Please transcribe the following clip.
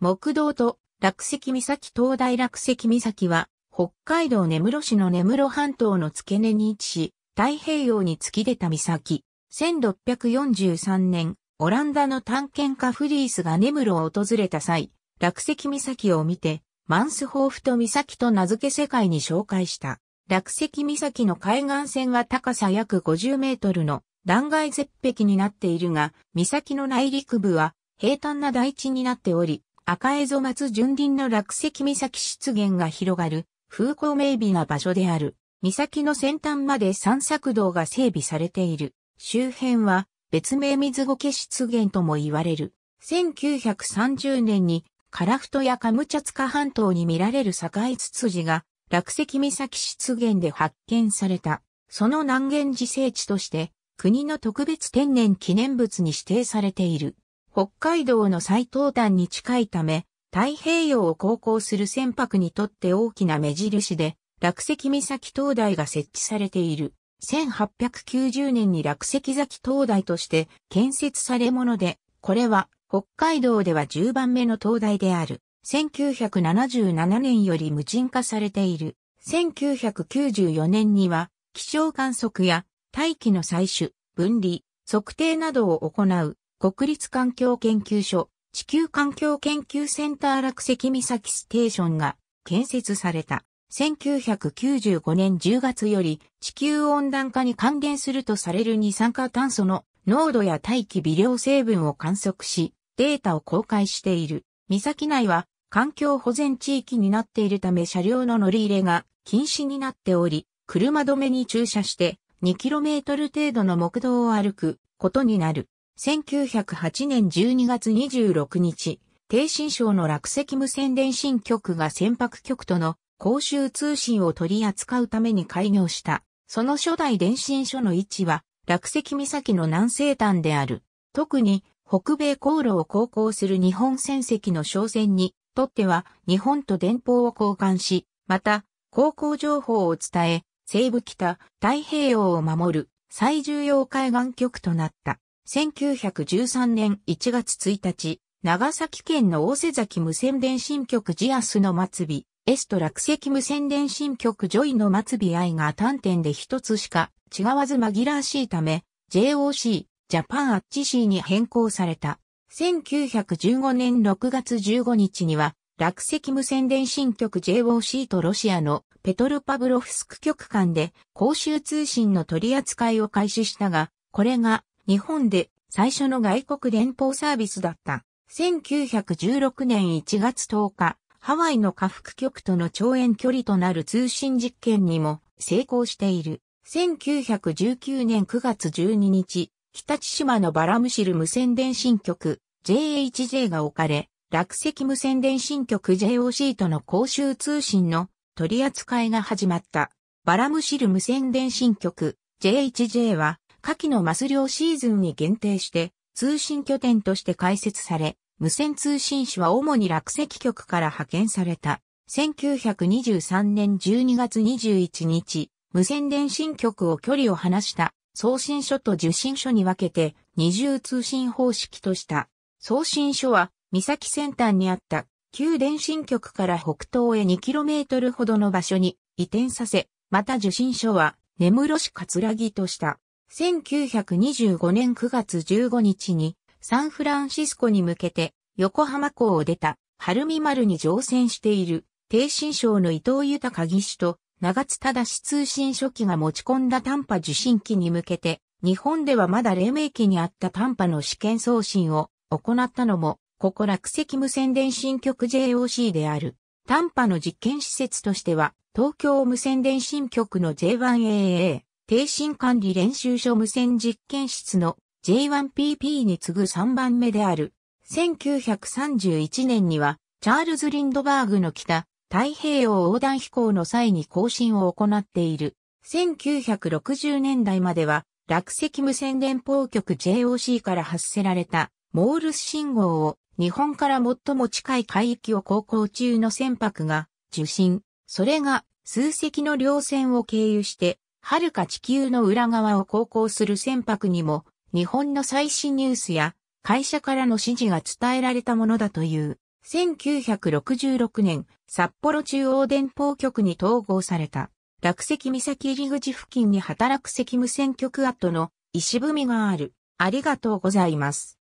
木道と落石岬灯台落石岬は、北海道根室市の根室半島の付け根に位置し、太平洋に突き出た岬。1643年、オランダの探検家フリースが根室を訪れた際、落石岬を見て、マンスホーフト岬と名付け世界に紹介した。落石岬の海岸線は高さ約50メートルの断崖絶壁になっているが、岬の内陸部は平坦な台地になっており、赤蝦夷松純林の落石岬湿原が広がる風光明媚な場所である。岬の先端まで散策道が整備されている。周辺は別名水苔湿原とも言われる。1930年に樺太やカムチャツカ半島に見られる堺ツツジが落石岬湿原で発見された。その南限自生地として国の特別天然記念物に指定されている。北海道の最東端に近いため、太平洋を航行する船舶にとって大きな目印で、落石岬灯台が設置されている。1890年に落石岬灯台として建設されもので、これは北海道では10番目の灯台である。1977年より無人化されている。1994年には気象観測や大気の採取、分離、測定などを行う国立環境研究所、地球環境研究センター落石岬ステーションが建設された。1995年10月より地球温暖化に関連するとされる二酸化炭素の濃度や大気微量成分を観測し、データを公開している。岬内は環境保全地域になっているため車両の乗り入れが禁止になっており、車止めに駐車して 2km 程度の木道を歩くことになる。1908年12月26日、逓信省の落石無線電信局が船舶局との公衆通信を取り扱うために開業した。その初代電信所の位置は落石岬の南西端である。特に北米航路を航行する日本船籍の商船にとっては日本と電報を交換し、また航行情報を伝え、西部北太平洋を守る最重要海岸局となった。1913年1月1日、長崎県の大瀬崎無線電信局ジアスの末尾、Sと落石無線電信局ジョイの末尾 I が単点で一つしか違わず紛らわしいため、JOC。ジャパンアッチシーに変更された。1915年6月15日には、落石無線電信局 JOC とロシアのペトルパブロフスク局間で公衆通信の取り扱いを開始したが、これが日本で最初の外国電報サービスだった。1916年1月10日、ハワイのカフク局との超遠距離となる通信実験にも成功している。1919年9月12日、北千島のバラムシル無線電信局 JHJ が置かれ、落石無線電信局 JOC との公衆通信の取り扱いが始まった。バラムシル無線電信局 JHJ は、夏季のマス漁シーズンに限定して通信拠点として開設され、無線通信士は主に落石局から派遣された。1923年12月21日、無線電信局を距離を離した。送信所と受信所に分けて二重通信方式とした。送信所は岬先端にあった旧電信局から北東へ 2km ほどの場所に移転させ、また受信所は根室市葛城とした。1925年9月15日にサンフランシスコに向けて横浜港を出た晴海丸に乗船している逓信省の伊藤豊技師と長津忠通信初期が持ち込んだ短波受信機に向けて、日本ではまだ黎明期にあった短波の試験送信を行ったのも、ここ落石無線電信局 JOC である。短波の実験施設としては、東京無線電信局の J1AA、逓信管理練習所無線実験室の J1PP に次ぐ3番目である。1931年には、チャールズ・リンドバーグの北、太平洋横断飛行の際に更新を行っている。1960年代までは、落石無線電報局 JOC から発せられたモールス信号を日本から最も近い海域を航行中の船舶が受信。それが数隻の両船を経由して、遥か地球の裏側を航行する船舶にも、日本の最新ニュースや会社からの指示が伝えられたものだという。1966年、札幌中央電報局に統合された。落石岬入口付近に働く石務選挙区跡の石踏みがある。ありがとうございます。